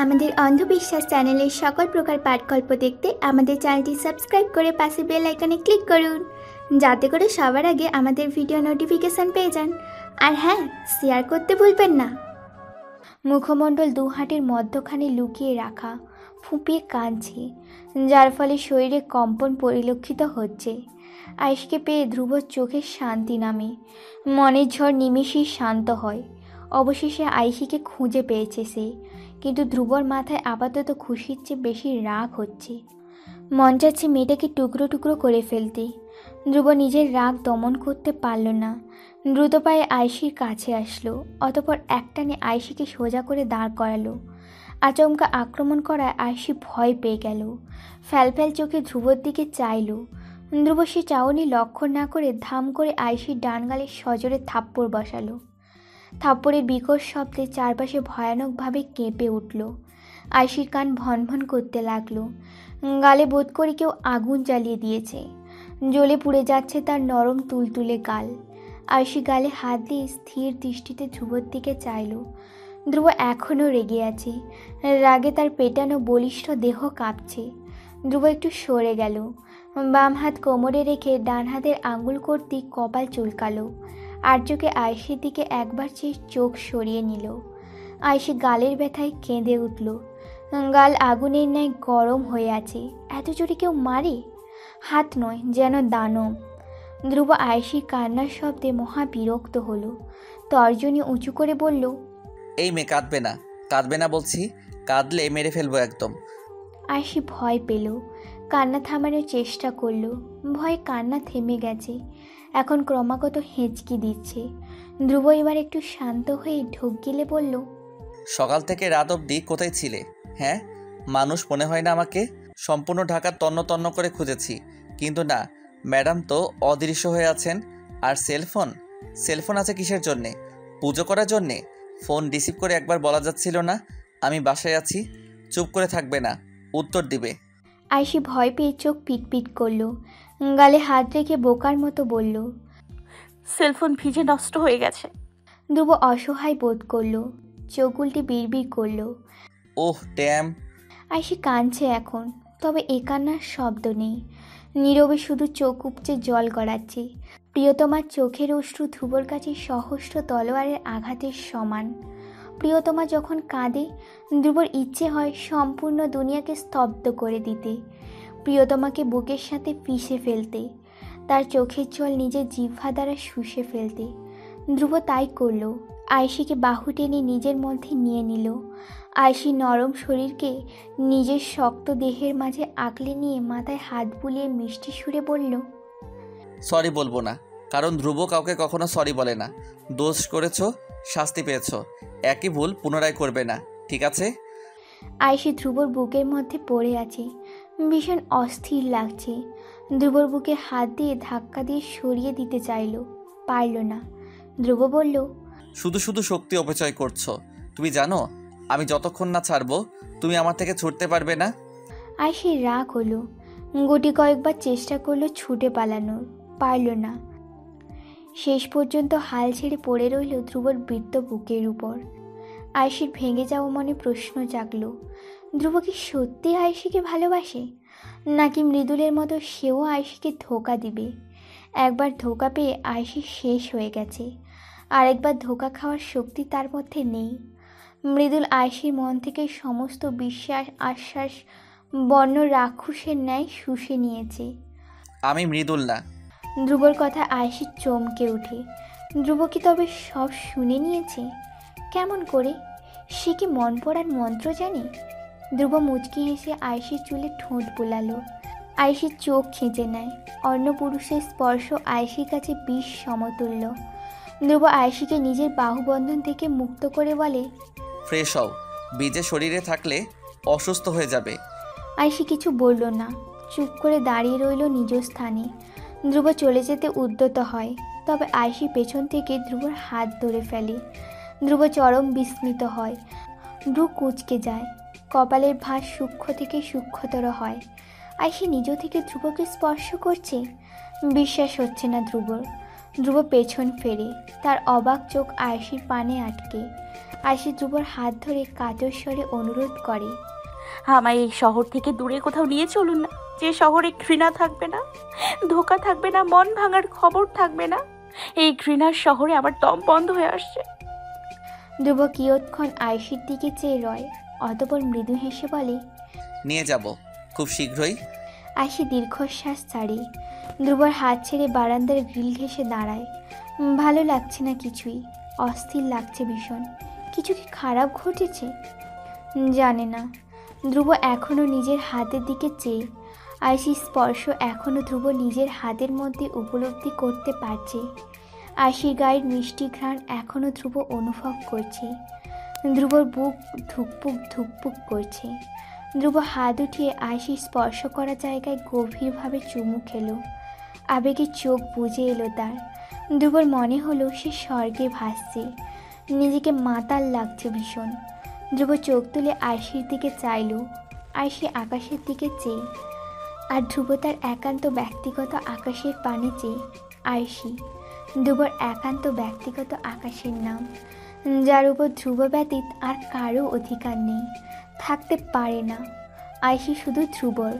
আমাদের অন্ধবিশ্বাস চ্যানেলের সকল প্রকার পাঠগল্প দেখতে আমাদের চ্যানেলটি সাবস্ক্রাইব করে পাশে বেল আইকনে ক্লিক করুন, যাতে করে সবার আগে আমাদের ভিডিও নোটিফিকেশান পেয়ে যান। আর হ্যাঁ, শেয়ার করতে ভুলবেন না। মুখমণ্ডল দুহাটের মধ্যখানে লুকিয়ে রাখা, ফুঁপিয়ে কাঁদছে, যার ফলে শরীরে কম্পন পরিলক্ষিত হচ্ছে। আয়েশকে পেয়ে ধ্রুবর চোখের শান্তি নামে, মনের ঝড় নিমেষেই শান্ত হয়। অবশেষে আয়েশিকে খুঁজে পেয়েছে সে, কিন্তু ধ্রুবর মাথায় আপাতত খুশির চেয়ে বেশি রাগ হচ্ছে। মন চাচ্ছে মেয়েটাকে টুকরো টুকরো করে ফেলতে। ধ্রুব নিজের রাগ দমন করতে পারল না, দ্রুত পায়ে আয়েশির কাছে আসলো, অতঃপর একটানে আয়েশিকে সোজা করে দাঁড় করালো। আচমকা আক্রমণ করায় আয়েশি ভয় পেয়ে গেল, ফ্যালফ্যাল চোখে ধ্রুবর দিকে চাইল। ধ্রুব সে চাউনি লক্ষ্য না করে ধাম করে আয়েশির ডান গালে সজোরে থাপ্পড় বসালো। থাপ্পড়ের বিকট শব্দে চারপাশে ভয়ানকভাবে কেঁপে উঠল। আয়েশির কান ভনভন করতে লাগলো, গালে বোধ করে কেউ আগুন জ্বালিয়ে দিয়েছে, জ্বলে পুড়ে যাচ্ছে তার নরম তুলতুলে গাল। আয়েশি গালে হাত দিয়ে স্থির দৃষ্টিতে ধ্রুবর দিকে চাইল। ধ্রুব এখনও রেগে আছে, রাগে তার পেটানো বলিষ্ঠ দেহ কাঁপছে। ধ্রুব একটু সরে গেল, বাম হাত কোমরে রেখে ডান হাতের আঙুল কর্তৃক কপাল চুলকালো, আর চোখে আয়েশির দিকে একবার সে চোখ সরিয়ে নিল। আয়েশি গালের ব্যথায় কেঁদে উঠল, গাল আগুনের ন্যায় গরম হয়ে আছে। এত জোরে কেউ মারে? হাত নয়, যেন দানব। ধ্রুব আয়েশির কান্নার শব্দে মহা বিরক্ত হলো, তর্জনী উঁচু করে বলল, এই মেয়ে কাঁদবে না, কাঁদবে না বলছি, কাঁদলে মেরে ফেলবো একদম। আয়েশি ভয় পেল, কান্না থামানোর চেষ্টা করল, ভয় কান্না থেমে গেছে, এখন ক্রমাগত হেঁচকি দিচ্ছে। ধ্রুব এবার একটু শান্ত হয়ে ঢোক গিলে বলল, সকাল থেকে রাত অবধি কোথায় ছিলে? হ্যাঁ, মানুষ মনে হয় না আমাকে? সম্পূর্ণ ঢাকা তন্ন তন্ন করে খুঁজেছি, কিন্তু না, ম্যাডাম তো অদৃশ্য হয়ে আছেন। আর সেলফোন? সেলফোন আছে কিসের জন্যে? পুজো করার জন্যে? ফোন রিসিভ করে একবার বলা যাচ্ছিল না আমি বাসায় আছি? চুপ করে থাকবে না, উত্তর দিবে। আয়েশি ভয় পেয়ে চোখ পিটপিট করলো, গালে হাত রেখে বোকার মতো বলল, সেলফোন ভিজে নষ্ট হয়ে গেছে। ধ্রুব অসহায় বোধ করলো, চোখ উল্টে বিড়বিড় করলো। ওহ ড্যাম! আয়েশি কাঁদছে এখন, তবে এ কান্নার শব্দ নেই, নীরবে শুধু চোখ উপচে জল গড়াচ্ছে। প্রিয়তমার চোখের অশ্রু ধ্রুবর কাছে সহস্র তলোয়ারের আঘাতের সমান। প্রিয়তমা যখন কাঁদে, ধ্রুবর ইচ্ছে হয় সম্পূর্ণ দুনিয়াকে স্তব্ধ করে দিতে, প্রিয়তমাকে বুকের সাথে পিষে ফেলতে, তার চোখের জল নিজের জিহ্বা দ্বারা শুষে ফেলতে। ধ্রুব তাই করল, আয়েশিকে বাহু টেনে নিজের মধ্যে নিয়ে নিল। আয়েশি নরম শরীরকে নিজের শক্ত দেহের মাঝে আঁকলে নিয়ে মাথায় হাত বুলিয়ে মিষ্টি সুরে বলল, সরি বলবো না, কারণ ধ্রুব কাউকে কখনো সরি বলে না। দোষ করেছ, শাস্তি পেয়েছ, একই ভুল পুনরায় করবে না, ঠিক আছে? আয়েশি ধ্রুবর বুকের মধ্যে পড়ে আছে, ভীষণ অস্থির লাগছে। ধ্রুবর বুকে হাত দিয়ে ধাক্কা দিয়ে সরিয়ে দিতে চাইল, পারল না। ধ্রুব বলল, শুধু শুধু শক্তি অপচয় করছো। তুমি জানো আমি যতক্ষণ না ছাড়বো তুমি আমার থেকে ছুটতে পারবে না। আয়েশি রাগ হলো, গুটি কয়েকবার চেষ্টা করলো ছুটে পালানোর, পারল না। শেষ পর্যন্ত হাল ছেড়ে পড়ে রইল ধ্রুবর বৃত্ত বুকের উপর। আয়েশির ভেঙে যাওয়া মনে প্রশ্ন জাগল, ধ্রুব কি সত্যি আয়েশিকে ভালোবাসে, নাকি মৃদুলের মতো সেও আয়েশিকে ধোঁকা দিবে? একবার ধোঁকা পেয়ে আয়েশি শেষ হয়ে গেছে, আর একবার ধোঁকা খাওয়ার শক্তি তার মধ্যে নেই। মৃদুল আয়েশির মন থেকে সমস্ত বিশ্বাস আশ্বাস বন্য রাক্ষসের ন্যায় শুষে নিয়েছে। আমি মৃদুল না। ধ্রুবর কথা আয়েশি চমকে উঠে, ধ্রুব কি তবে সব শুনে নিয়েছে? কেমন করে? সে কি মন পড়ার মন্ত্র জানে? ধ্রুব মুচকি হেসে আয়েশির চুলে ঠোঁট বোলালো, আয়েশির চোখ খেঁচে নেয়। অন্য পুরুষের স্পর্শ আয়েশির কাছে বিষ সমতুল্য। ধ্রুব আয়েশিকে নিজের বাহুবন্ধন থেকে মুক্ত করে বলে, ফ্রেশ হও, ভিজে শরীরে থাকলে অসুস্থ হয়ে যাবে। আয়েশি কিছু বলল না, চুপ করে দাঁড়িয়ে রইল নিজ স্থানে। ধ্রুব চলে যেতে উদ্যত হয়, তবে আয়েশি পেছন থেকে ধ্রুবর হাত ধরে ফেলে। ধ্রুব চরম বিস্মিত হয়, ধ্রু কুঁচকে যায়, কপালের ভাঁজ সূক্ষ্ম থেকে সূক্ষ্মতর হয়। আয়েশি নিজ থেকে ধ্রুবকে স্পর্শ করছে, বিশ্বাস হচ্ছে না ধ্রুবর। ধ্রুব পেছন ফেরে, তার অবাক চোখ আয়েশির পানে আটকে। আশি ধ্রুবর হাত ধরে কাতর স্বরে অনুরোধ করে, আমায় এই শহর থেকে দূরে কোথাও নিয়ে চলুন না, যে শহরে ঘৃণা থাকবে না, ধোঁকা থাকবে না, মন ভাঙার খবর থাকবে না। এই ঘৃণার শহরে আমার দম বন্ধ হয়ে আসছে। ধ্রুব কিয়ৎক্ষণ আয়েশির দিকে চেয়ে রয়, অতঃপর মৃদু হেসে বলে, নিয়ে যাব খুব শীঘ্রই। আয়েশি দীর্ঘশ্বাস ছাড়ে ধ্রুবর হাত ছেড়ে বারান্দার গ্রিল ঘেঁষে দাঁড়ায়। ভালো লাগছে না কিছুই, অস্থির লাগছে ভীষণ। কিছু কি খারাপ ঘটেছে? জানে না। ধ্রুব এখনও নিজের হাতের দিকে চেয়ে, আয়েশির স্পর্শ এখনও ধ্রুব নিজের হাতের মধ্যে উপলব্ধি করতে পারছে। আয়েশির গায়ের মিষ্টি ঘ্রাণ এখনও ধ্রুব অনুভব করছে। ধ্রুবর বুক ধুকপুক ধুকপুক করছে। ধ্রুব হাত উঠিয়ে আয়েশির স্পর্শ করা জায়গায় গভীরভাবে চুমু খেল। আবেগে চোখ বুজে এলো তার। ধ্রুবর মনে হলো সে স্বর্গে ভাসছে, নিজেকে মাতাল লাগছে ভীষণ। ধ্রুব চোখ তুলে আয়েশির দিকে চাইল, আয়েশি আকাশের দিকে চেয়ে, আর ধ্রুব তার একান্ত ব্যক্তিগত আকাশের পানে চেয়ে। আয়েশি, ধ্রুবর একান্ত ব্যক্তিগত আকাশের নাম, যার উপর ধ্রুব ব্যতীত আর কারও অধিকার নেই, থাকতে পারে না। আয়েশি শুধু ধ্রুবর,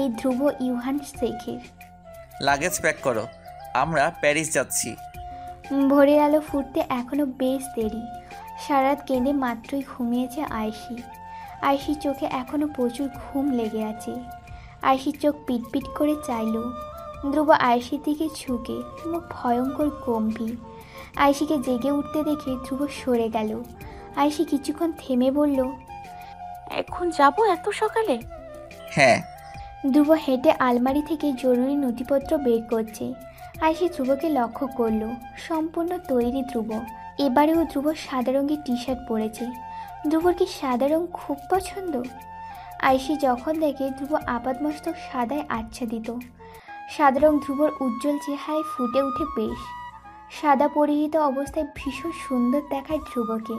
এই ধ্রুব ইউহান শেখের। লাগেজ প্যাক করো, আমরা প্যারিস যাচ্ছি। ভোরের আলো ফুটতে এখনও বেশ দেরি। সারারাত কেঁদে মাত্রই ঘুমিয়েছে আয়েশি। আয়েশির চোখে এখনও প্রচুর ঘুম লেগে আছে। আয়েশির চোখ পিটপিট করে চাইল। ধ্রুব আয়েশির দিকে ঝুঁকে, মুখ ভয়ঙ্কর গম্ভীর। আয়েশিকে জেগে উঠতে দেখে ধ্রুব সরে গেল। আয়েশি কিছুক্ষণ থেমে বলল, এখন যাব এত সকালে? হ্যাঁ। ধ্রুব হেঁটে আলমারি থেকে জরুরি নথিপত্র বের করছে। আয়েশি ধ্রুবকে লক্ষ্য করল। সম্পূর্ণ তৈরি ধ্রুব। এবারেও ধ্রুব সাদা রঙের টি শার্ট পরেছে। ধ্রুবর কি সাদা রঙ খুব পছন্দ? আয়েশি যখন দেখে ধ্রুব আপাদমস্তক সাদায় আচ্ছাদিত। সাদা রঙ ধ্রুবর উজ্জ্বল চেহারায় ফুটে উঠে বেশ। সাদা পরিহিত অবস্থায় ভীষণ সুন্দর দেখায় ধ্রুবকে।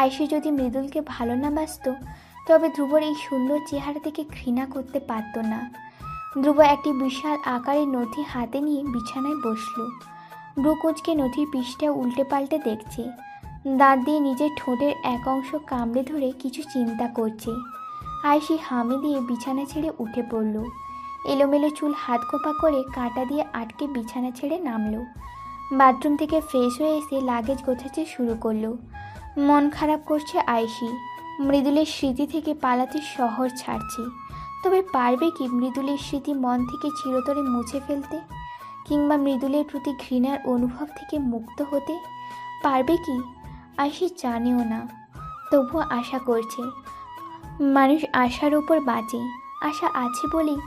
আয়েশি যদি মৃদুলকে ভালো না বাসত, তবে ধ্রুবর এই সুন্দর চেহারা থেকে ঘৃণা করতে পারত না। ধ্রুব একটি বিশাল আকারের নথি হাতে নিয়ে বিছানায় বসল। ব্রুকুচকে নথির পৃষ্ঠা উল্টে পাল্টে দেখছে। দাঁত দিয়ে নিজের ঠোঁটের এক অংশ কামড়ে ধরে কিছু চিন্তা করছে। আয়েশি হামি দিয়ে বিছানা ছেড়ে উঠে পড়ল। এলোমেলো চুল হাত খোঁপা করে কাঁটা দিয়ে আটকে বিছানা ছেড়ে নামল। বাথরুম থেকে ফ্রেশ হয়ে এসে লাগেজ গোছাতে শুরু করলো। মন খারাপ করছে আয়েশি। মৃদুলের স্মৃতি থেকে পালাতে শহর ছাড়ছে, তবে পারবে কি মৃদুলের স্মৃতি মন থেকে চিরতরে মুছে ফেলতে, কিংবা মৃদুলের প্রতি ঘৃণার অনুভব থেকে মুক্ত হতে পারবে কি? আয়েশি জানেও না, তবুও আশা করছে। মানুষ আশার ওপর বাঁচে, আশা আছে বলেই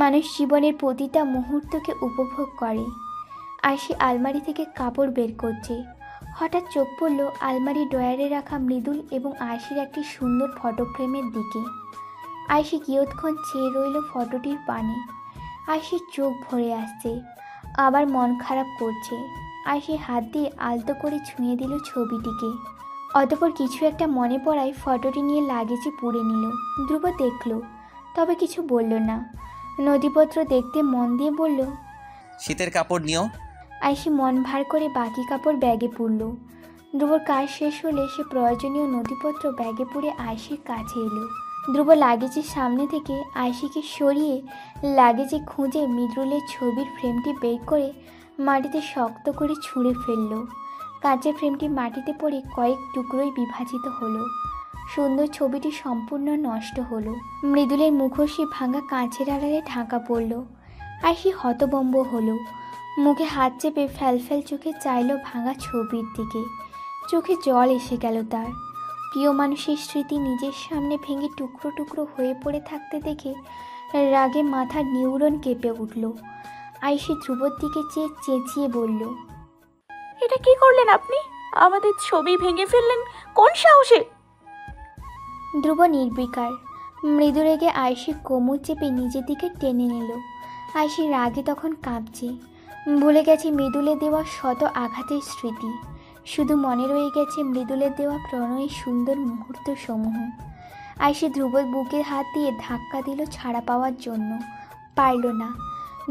মানুষ জীবনের প্রতিটা মুহূর্তকে উপভোগ করে। আয়েশি আলমারি থেকে কাপড় বের করছে। হঠাৎ চোখ পড়ল আলমারি ড্রয়ারে রাখা মৃদুল এবং আয়েশির একটি সুন্দর ফটো ফ্রেমের দিকে। আয়েশি কিয়ৎক্ষণ চেয়ে রইল ফটোটির পানে। আয়েশির চোখ ভরে আসছে, আবার মন খারাপ করছে। আয়েশি হাত দিয়ে আলতো করে ছুঁয়ে দিল ছবিটিকে। অতঃপর কিছু একটা মনে পড়ায় ফটোটি নিয়ে লাগেজে পুড়ে নিল। ধ্রুব দেখল, তবে কিছু বলল না। নথিপত্র দেখতে মন দিয়ে বলল, শীতের কাপড় নিও। আয়েশি মন ভার করে বাকি কাপড় ব্যাগে পুরল। ধ্রুবর কাজ শেষ হলে সে প্রয়োজনীয় নথিপত্র ব্যাগে পুরে আয়েশির কাছে এলো। ধ্রুব লাগেজের সামনে থেকে আয়েশিকে সরিয়ে লাগেজে খুঁজে মৃদুলের ছবির ফ্রেমটি বের করে মাটিতে শক্ত করে ছুঁড়ে ফেলল। কাঁচের ফ্রেমটি মাটিতে পড়ে কয়েক টুকরোয় বিভাজিত হলো। সুন্দর ছবিটি সম্পূর্ণ নষ্ট হলো। মৃদুলের মুখোশে ভাঙা কাঁচের আড়ালে ঢাকা পড়ল। আয়েশি হতবম্ব হলো। মুখে হাত চেপে ফ্যালফ্যাল চোখে চাইল ভাঙা ছবির দিকে। চোখে জল এসে গেল তার। প্রিয় মানুষের স্মৃতি নিজের সামনে ভেঙে টুকরো টুকরো হয়ে পড়ে থাকতে দেখে রাগে মাথার নিউরন কেঁপে উঠল। আয়েশি ধ্রুবর দিকে চেয়ে চেঁচিয়ে বলল, এটা কি করলেন আপনি? আমাদের ছবি ভেঙে ফেললেন কোন সাহসে? ধ্রুব নির্বিকার। মৃদু রেগে আয়েশি কোমর চেপে নিজের দিকে টেনে নিল। আয়েশি রাগে তখন কাঁপছে। ভুলে গেছে মৃদুলে দেওয়া শত আঘাতের স্মৃতি। শুধু মনে রয়ে গেছে মৃদুলের দেওয়া প্রণয়ের সুন্দর মুহূর্ত সমূহ। আয়েশি ধ্রুবর বুকের হাত দিয়ে ধাক্কা দিল ছাড়া পাওয়ার জন্য, পারল না।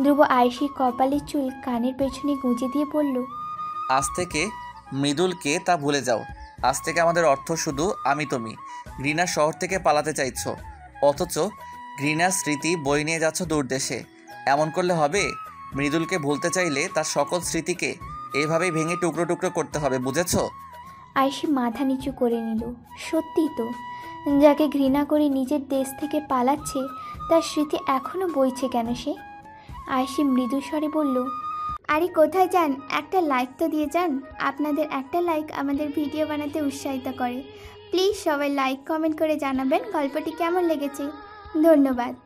ধ্রুব আয়েশির কপালের চুল কানের পেছনে গুঁজে দিয়ে বলল, আজ থেকে মৃদুলকে তা ভুলে যাও। आज থেকে আমাদের অর্থ শুধু আমি তুমি। ঘৃণা শহর থেকে পালাতে চাইছো, অথচ ঘৃণা স্মৃতি বই নিয়ে যাচ্ছ দূর দেশে। এমন করলে হবে? মৃদুলকে ভুলতে চাইলে তার সকল স্মৃতিকে এভাবেই ভেঙে টুকরো টুকরো করতে হবে, বুঝেছো? আয়েশি মাথা নিচু করে নিল। সত্যি তো, যাকে ঘৃণা করে নিজের দেশ থেকে পালাচ্ছে তার স্মৃতি এখনও বইছে কেন সে? আয়েশি মৃদু স্বরে বলল, আরে কোথায় যান, একটা লাইক তো দিয়ে যান। আপনাদের একটা লাইক আমাদের ভিডিও বানাতে উৎসাহিত করে। প্লিজ সবাই লাইক কমেন্ট করে জানাবেন গল্পটি কেমন লেগেছে। ধন্যবাদ।